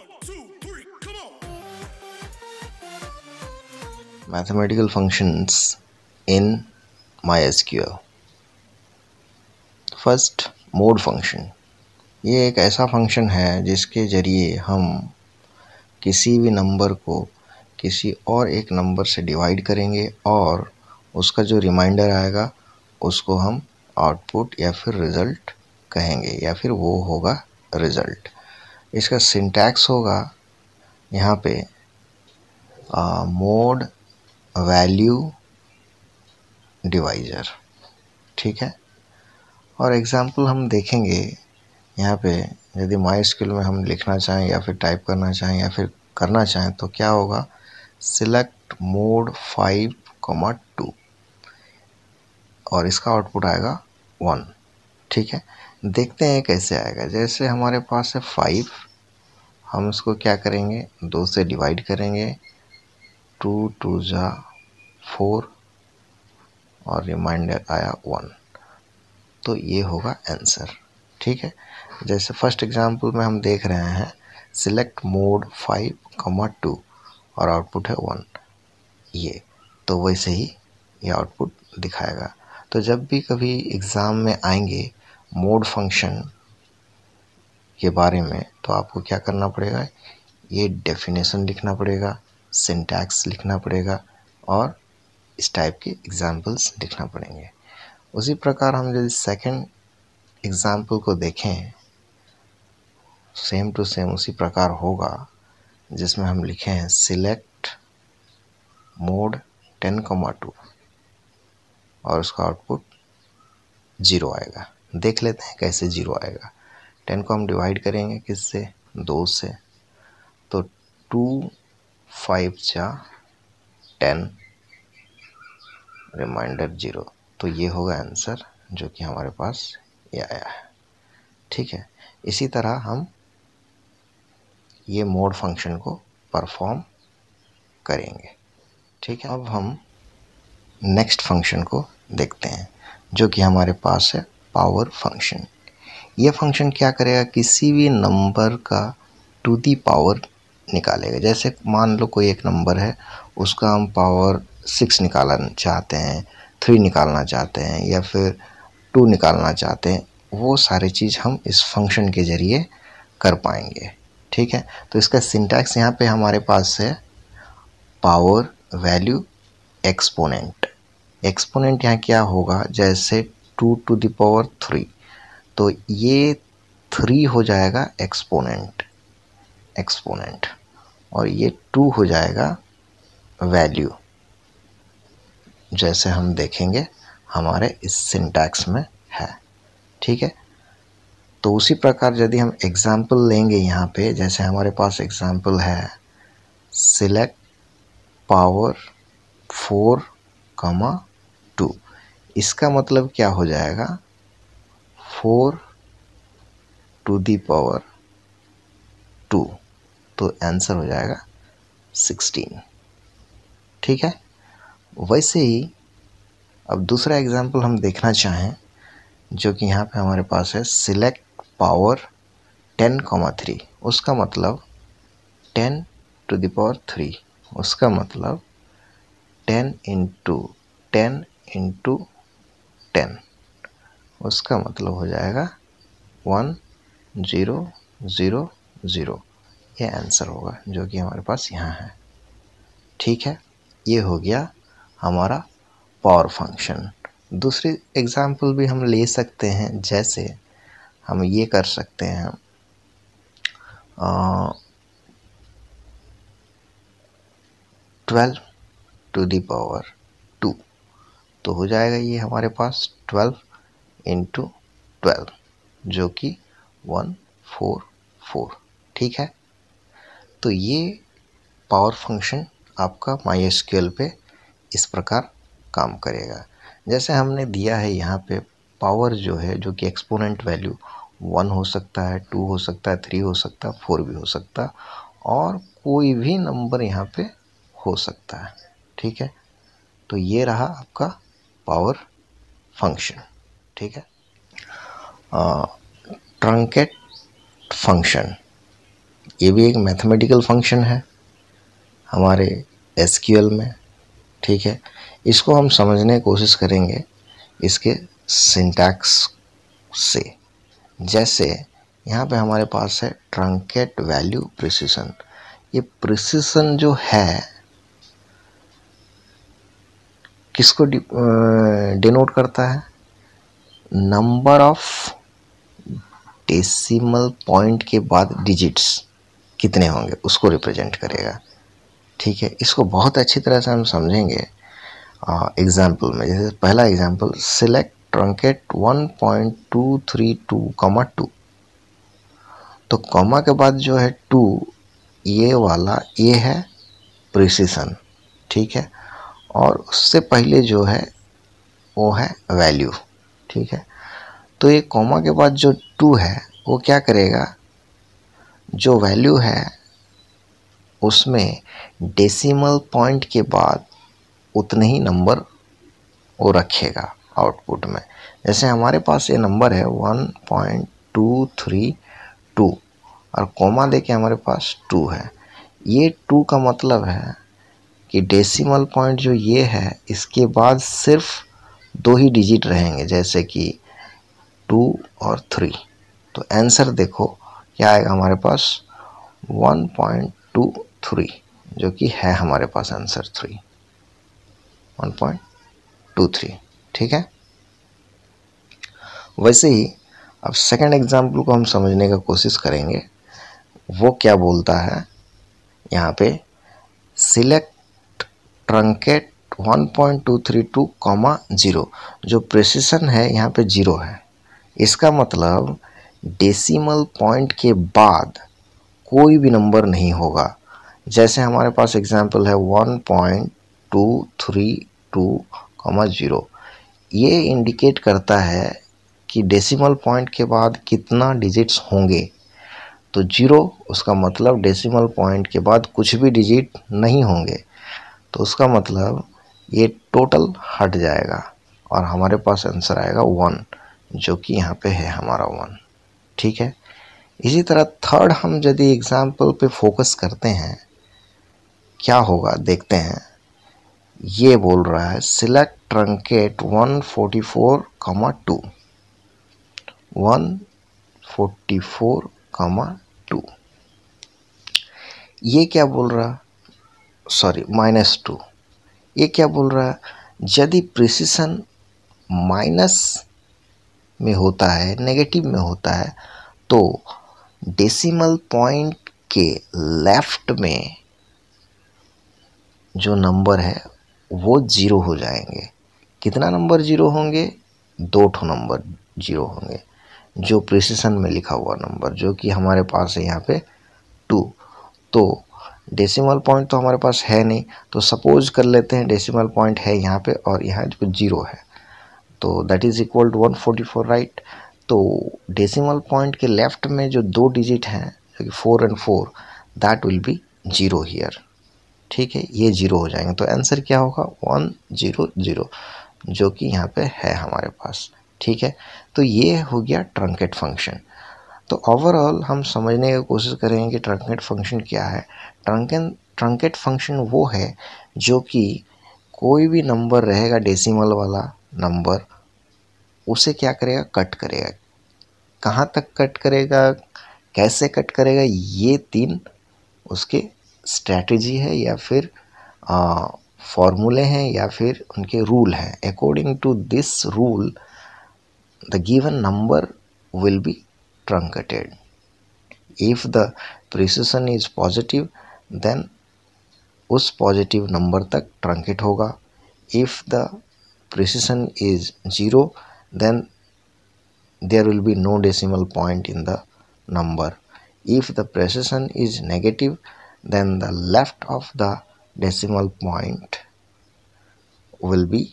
1, 2, 3, come on. Mathematical functions in MySQL. First mod function, ये एक ऐसा फंक्शन है जिसके ज़रिए हम किसी भी नंबर को किसी और एक नंबर से डिवाइड करेंगे और उसका जो रिमाइंडर आएगा उसको हम आउटपुट या फिर रिज़ल्ट कहेंगे या फिर वो होगा रिज़ल्ट। इसका सिंटैक्स होगा यहाँ पे मोड वैल्यू डिवाइजर, ठीक है। और एग्ज़ाम्पल हम देखेंगे यहाँ पे, यदि MySQL में हम लिखना चाहें या फिर टाइप करना चाहें या फिर करना चाहें तो क्या होगा, सिलेक्ट मोड 5,2 और इसका आउटपुट आएगा 1, ठीक है। देखते हैं कैसे आएगा। जैसे हमारे पास है 5, हम इसको क्या करेंगे, 2 से डिवाइड करेंगे, 2 2 जा 4 और रिमाइंडर आया 1, तो ये होगा आंसर, ठीक है। जैसे फर्स्ट एग्जांपल में हम देख रहे हैं सिलेक्ट मोड 5,2 और आउटपुट है 1, ये तो वैसे ही ये आउटपुट दिखाएगा। तो जब भी कभी एग्ज़ाम में आएंगे मोड फंक्शन के बारे में तो आपको क्या करना पड़ेगा, ये डेफिनेशन लिखना पड़ेगा, सिंटैक्स लिखना पड़ेगा और इस टाइप के एग्जाम्पल्स लिखना पड़ेंगे। उसी प्रकार हम यदि सेकेंड एग्ज़ाम्पल को देखें, सेम टू सेम उसी प्रकार होगा, जिसमें हम लिखे हैं सिलेक्ट मोड 10,2 और उसका आउटपुट 0 आएगा। देख लेते हैं कैसे 0 आएगा। 10 को हम डिवाइड करेंगे किससे, 2 से, तो 2 5 जा 10 रिमाइंडर 0, तो ये होगा आंसर जो कि हमारे पास ये आया है, ठीक है। इसी तरह हम ये मोड फंक्शन को परफॉर्म करेंगे, ठीक है। अब हम नेक्स्ट फंक्शन को देखते हैं जो कि हमारे पास है पावर फंक्शन। ये फंक्शन क्या करेगा, किसी भी नंबर का टू दी पावर निकालेगा। जैसे मान लो कोई एक नंबर है, उसका हम पावर 6 निकालना चाहते हैं, 3 निकालना चाहते हैं या फिर 2 निकालना चाहते हैं, वो सारी चीज़ हम इस फंक्शन के ज़रिए कर पाएंगे, ठीक है। तो इसका सिंटैक्स यहाँ पे हमारे पास है पावर वैल्यू एक्सपोनेंट। एक्सपोनेंट यहाँ क्या होगा, जैसे 2 टू द पावर 3 तो ये 3 हो जाएगा एक्सपोनेंट, एक्सपोनेंट, और ये 2 हो जाएगा वैल्यू, जैसे हम देखेंगे हमारे इस सिंटैक्स में है, ठीक है। तो उसी प्रकार यदि हम एग्ज़ाम्पल लेंगे यहाँ पे, जैसे हमारे पास एग्ज़ाम्पल है सिलेक्ट पावर 4,2, इसका मतलब क्या हो जाएगा, 4 टू दी पावर 2, तो आंसर हो जाएगा 16, ठीक है। वैसे ही अब दूसरा एग्जाम्पल हम देखना चाहें जो कि यहाँ पे हमारे पास है सिलेक्ट पावर 10,3, उसका मतलब 10 टू द पावर 3, उसका मतलब 10 इंटू 10 इंटू 10, उसका मतलब हो जाएगा 1,0,0,0, ये आंसर होगा जो कि हमारे पास यहाँ है, ठीक है। ये हो गया हमारा पावर फंक्शन। दूसरी एग्ज़ाम्पल भी हम ले सकते हैं, जैसे हम ये कर सकते हैं (12 टू द पावर 2), तो हो जाएगा ये हमारे पास 12 इंटू 12 जो कि 144, ठीक है। तो ये पावर फंक्शन आपका MySQL पे इस प्रकार काम करेगा। जैसे हमने दिया है यहाँ पे पावर जो है, जो कि एक्सपोनेंट वैल्यू 1 हो सकता है, 2 हो सकता है, 3 हो सकता है, 4 भी हो सकता है और कोई भी नंबर यहाँ पे हो सकता है, ठीक है। तो ये रहा आपका पावर फंक्शन, ठीक है। ट्रंकेट फंक्शन ये भी एक मैथमेटिकल फंक्शन है हमारे SQL में, ठीक है। इसको हम समझने की कोशिश करेंगे इसके सिंटैक्स से। जैसे यहाँ पे हमारे पास है ट्रंकेट वैल्यू प्रिसिशन। ये प्रिसिशन जो है किसको डिनोट करता है? नंबर ऑफ डेसिमल पॉइंट के बाद डिजिट्स कितने होंगे उसको रिप्रेजेंट करेगा, ठीक है। इसको बहुत अच्छी तरह से हम समझेंगे एग्जाम्पल में। जैसे पहला एग्जाम्पल, सिलेक्ट ट्रंकेट 1.232, 2। तो कॉमा के बाद जो है 2, ये वाला ये है प्रिसिशन, ठीक है। और उससे पहले जो है वो है वैल्यू, ठीक है। तो ये कॉमा के बाद जो 2 है वो क्या करेगा, जो वैल्यू है उसमें डेसिमल पॉइंट के बाद उतने ही नंबर वो रखेगा आउटपुट में। जैसे हमारे पास ये नंबर है 1.232 और कॉमा देके हमारे पास 2 है। ये 2 का मतलब है कि डेसिमल पॉइंट जो ये है इसके बाद सिर्फ 2 ही डिजिट रहेंगे, जैसे कि 2 और 3। तो आंसर देखो क्या आएगा हमारे पास, 1.23, जो कि है हमारे पास आंसर 3, 1.23, ठीक है। वैसे ही अब सेकंड एग्जाम्पल को हम समझने का कोशिश करेंगे। वो क्या बोलता है यहाँ पे, सिलेक्ट ट्रंकेट 1.232, 0। जो प्रिसिशन है यहाँ पे 0 है। इसका मतलब डेसिमल पॉइंट के बाद कोई भी नंबर नहीं होगा। जैसे हमारे पास एग्जांपल है 1.232, 0। ये इंडिकेट करता है कि डेसिमल पॉइंट के बाद कितना डिजिट्स होंगे। तो 0 उसका मतलब डेसिमल पॉइंट के बाद कुछ भी डिजिट नहीं होंगे, तो उसका मतलब ये टोटल हट जाएगा और हमारे पास आंसर आएगा 1, जो कि यहाँ पे है हमारा 1, ठीक है। इसी तरह थर्ड हम यदि एग्जाम्पल पे फोकस करते हैं क्या होगा देखते हैं। ये बोल रहा है सिलेक्ट ट्रंकेट 1.44, 2, 1.44, 2। ये क्या बोल रहा, सॉरी -2। ये क्या बोल रहा है, यदि प्रिसिशन माइनस में होता है, नेगेटिव में होता है, तो डेसिमल पॉइंट के लेफ्ट में जो नंबर है वो 0 हो जाएंगे। कितना नंबर 0 होंगे? 2 नंबर 0 होंगे, जो प्रिसिशन में लिखा हुआ नंबर, जो कि हमारे पास है यहाँ पे 2। तो डेसिमल पॉइंट तो हमारे पास है नहीं, तो सपोज कर लेते हैं डेसिमल पॉइंट है यहाँ पे और यहाँ पे 0 है, तो that is equal to 144, right. तो डेसिमल पॉइंट के लेफ्ट में जो 2 डिजिट हैं, जो कि 4 and 4, that will be 0 here, ठीक है। ये 0 हो जाएंगे, तो आंसर क्या होगा, 1.00, जो कि यहाँ पे है हमारे पास, ठीक है। तो ये हो गया ट्रंकेट फंक्शन। तो ओवरऑल हम समझने की कोशिश करेंगे कि ट्रंकेट फंक्शन क्या है। ट्रंकेट फंक्शन वो है जो कि कोई भी नंबर रहेगा, डेसिमल वाला नंबर, उसे क्या करेगा, कट करेगा। कहाँ तक कट करेगा, कैसे कट करेगा, ये 3 उसके स्ट्रैटेजी है या फिर फॉर्मूले हैं या फिर उनके रूल हैं। According to this rule the given number will be truncated. If the precision is positive, then उस positive number तक truncate होगा। If the precision is 0, then there will be no decimal point in the number. If the precision is negative, then the left of the decimal point will be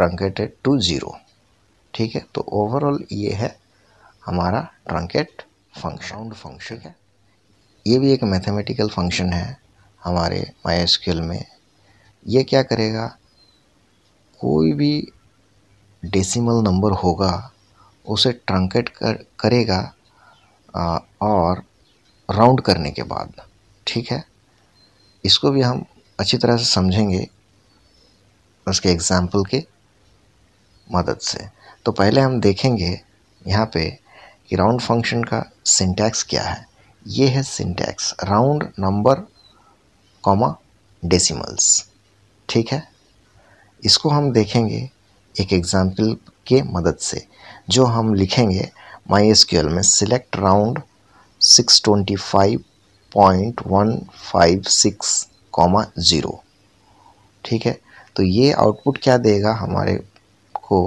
truncated to 0, ठीक है। तो overall ये है हमारा truncate function. Round function है, ये भी एक मैथमेटिकल फंक्शन है हमारे MySQL में। ये क्या करेगा, कोई भी डेसिमल नंबर होगा उसे ट्रंकेट करेगा और राउंड करने के बाद, ठीक है, इसको भी हम अच्छी तरह से समझेंगे उसके एग्जाम्पल के मदद से। तो पहले हम देखेंगे यहाँ पे कि राउंड फंक्शन का सिंटैक्स क्या है। ये है syntax, round number comma decimals, ठीक है। इसको हम देखेंगे एक एग्जाम्पल के मदद से, जो हम लिखेंगे MySQL में सिलेक्ट राउंड 625.156,0, ठीक है। तो ये आउटपुट क्या देगा, हमारे को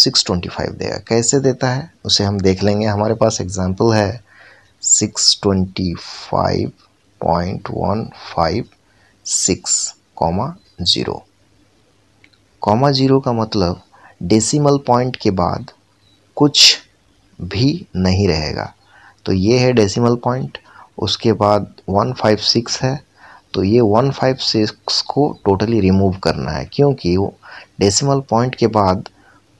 625 देगा। कैसे देता है उसे हम देख लेंगे, हमारे पास एग्जाम्पल है 625.156,0। कॉमा जीरो का मतलब डेसिमल पॉइंट के बाद कुछ भी नहीं रहेगा। तो ये है डेसिमल पॉइंट, उसके बाद 156 है, तो ये 156 को टोटली रिमूव करना है, क्योंकि वो डेसिमल पॉइंट के बाद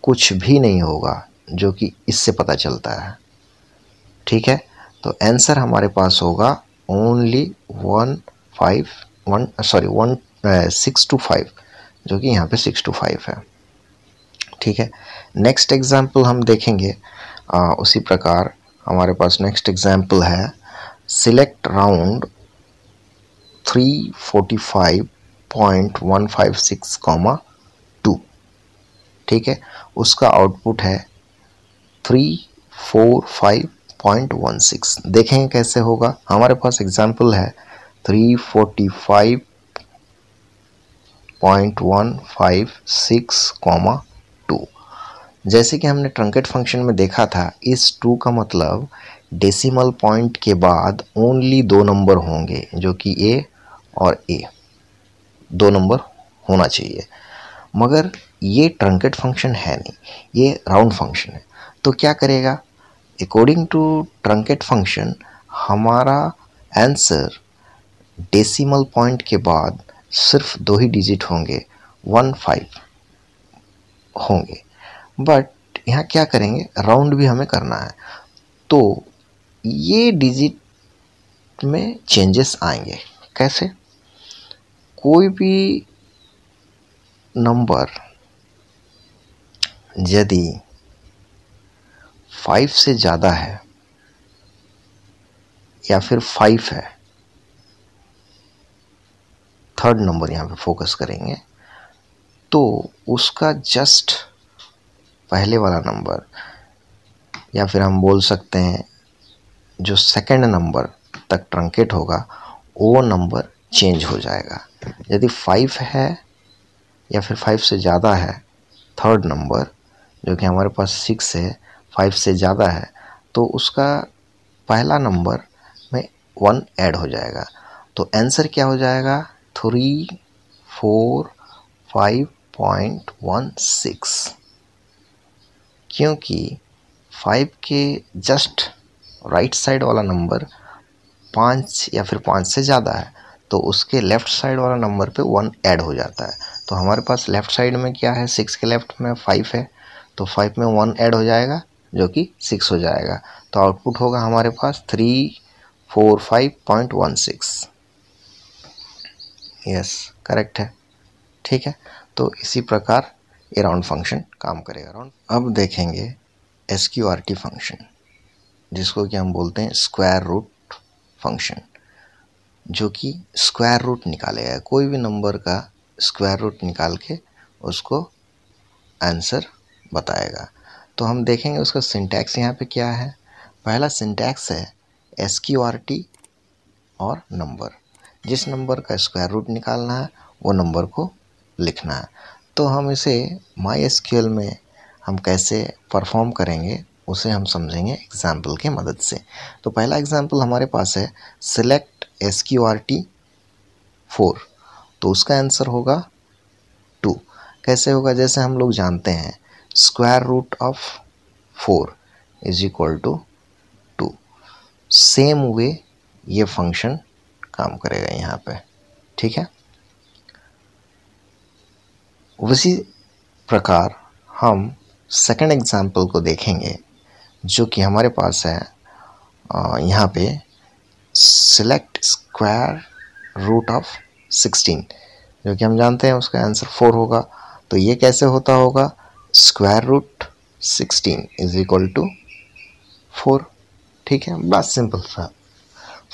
कुछ भी नहीं होगा, जो कि इससे पता चलता है, ठीक है। तो आंसर हमारे पास होगा ओनली 625, जो कि यहाँ पे 625 है, ठीक है। नेक्स्ट एग्जाम्पल हम देखेंगे, उसी प्रकार हमारे पास नेक्स्ट एग्जाम्पल है सिलेक्ट राउंड 345.156,2, ठीक है। उसका आउटपुट है 345.16। देखेंगे कैसे होगा, हमारे पास एग्जाम्पल है 345.156,2। जैसे कि हमने ट्रंकेट फंक्शन में देखा था, इस 2 का मतलब डेसिमल पॉइंट के बाद ओनली 2 नंबर होंगे, जो कि ए और ए, 2 नंबर होना चाहिए। मगर ये ट्रंकेट फंक्शन है नहीं, ये राउंड फंक्शन है। तो क्या करेगा, अकॉर्डिंग टू ट्रंकेट फंक्शन हमारा आंसर डेसिमल पॉइंट के बाद सिर्फ 2 ही डिजिट होंगे, 15 होंगे। बट यहाँ क्या करेंगे, राउंड भी हमें करना है, तो ये डिजिट में चेंजेस आएंगे। कैसे, कोई भी नंबर यदि 5 से ज़्यादा है या फिर 5 है, थर्ड नंबर यहाँ पे फोकस करेंगे, तो उसका जस्ट पहले वाला नंबर, या फिर हम बोल सकते हैं जो सेकंड नंबर तक ट्रंकेट होगा, वो नंबर चेंज हो जाएगा। यदि 5 है या फिर 5 से ज़्यादा है, थर्ड नंबर जो कि हमारे पास 6 है, 5 से ज़्यादा है, तो उसका पहला नंबर में 1 ऐड हो जाएगा। तो आंसर क्या हो जाएगा, 345.16, क्योंकि 5 के जस्ट राइट साइड वाला नंबर 5 या फिर 5 से ज़्यादा है, तो उसके लेफ़्ट साइड वाला नंबर पे 1 ऐड हो जाता है। तो हमारे पास लेफ़्ट साइड में क्या है, 6 के लेफ़्ट में 5 है, तो 5 में 1 ऐड हो जाएगा, जो कि 6 हो जाएगा। तो आउटपुट होगा हमारे पास 345.16। यस, करेक्ट है, ठीक है। तो इसी प्रकार ये राउंड फंक्शन काम करेगा। राउंड अब देखेंगे SQRT फंक्शन, जिसको कि हम बोलते हैं स्क्वायर रूट फंक्शन, जो कि स्क्वायर रूट निकालेगा। कोई भी नंबर का स्क्वायर रूट निकाल के उसको आंसर बताएगा। तो हम देखेंगे उसका सिंटैक्स यहाँ पे क्या है। पहला सिंटैक्स है SQRT और नंबर, जिस नंबर का स्क्वायर रूट निकालना है वो नंबर को लिखना है। तो हम इसे MySQL में हम कैसे परफॉर्म करेंगे उसे हम समझेंगे एग्जाम्पल के मदद से। तो पहला एग्जाम्पल हमारे पास है सिलेक्ट SQRT 4, तो उसका आंसर होगा 2। कैसे होगा, जैसे हम लोग जानते हैं square root of 4 is equal to 2। Same way ये फंक्शन काम करेगा यहाँ पे, ठीक है। उसी प्रकार हम सेकंड एग्जाम्पल को देखेंगे, जो कि हमारे पास है यहाँ पे select square root of 16, जो कि हम जानते हैं उसका आंसर 4 होगा। तो ये कैसे होता होगा, square root 16 is equal to 4। ठीक है, बड़ा सिंपल सा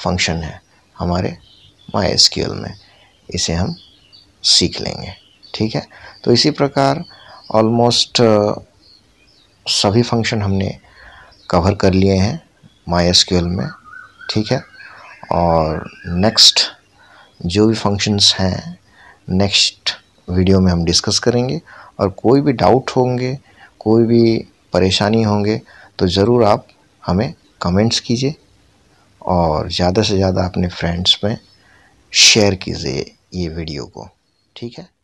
फंक्शन है हमारे MySQL में, इसे हम सीख लेंगे। ठीक है, तो इसी प्रकार ऑलमोस्ट सभी फंक्शन हमने कवर कर लिए हैं MySQL में। ठीक है, और नेक्स्ट जो भी फंक्शंस हैं नेक्स्ट वीडियो में हम डिस्कस करेंगे, और कोई भी डाउट होंगे, कोई भी परेशानी होंगे तो ज़रूर आप हमें कमेंट्स कीजिए और ज़्यादा से ज़्यादा अपने फ्रेंड्स में शेयर कीजिए ये वीडियो को। ठीक है।